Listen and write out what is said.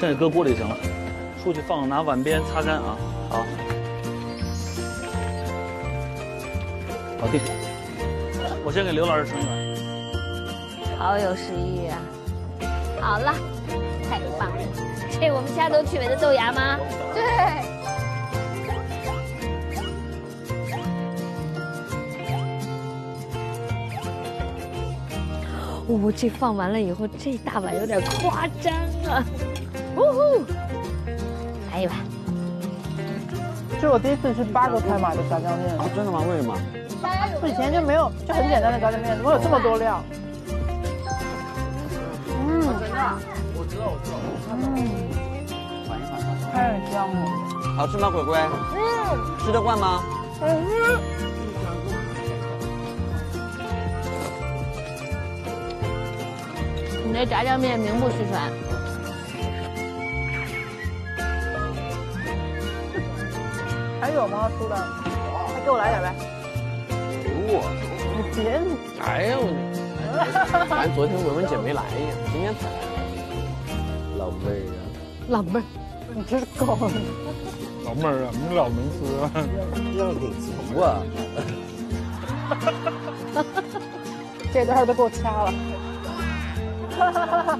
甚至搁锅里就行了。出去放，拿碗边擦干啊。好，搞定。我先给刘老师盛一碗。好有食欲啊！好了，太棒了！这我们下周去买的豆芽吗？对。 我这放完了以后，这大碗有点夸张啊！呜呼，来一碗。这是我第一次吃8个开码的炸酱面啊！真的吗？为什么？我以前就没有，就很简单的炸酱面，怎么有这么多料？嗯，我知道，缓一缓，太香了。好吃吗，鬼鬼？嗯。吃得惯吗？嗯。 你的炸酱面名不虚传。还有吗？出的，给我来点呗。给我？你别！哎呀，我咱昨天文文姐没来呀，今天才来。老妹儿啊！老妹儿，你真是高。老妹儿啊，你老能吃啊！要给足啊！这段都给我掐了。哈哈哈哈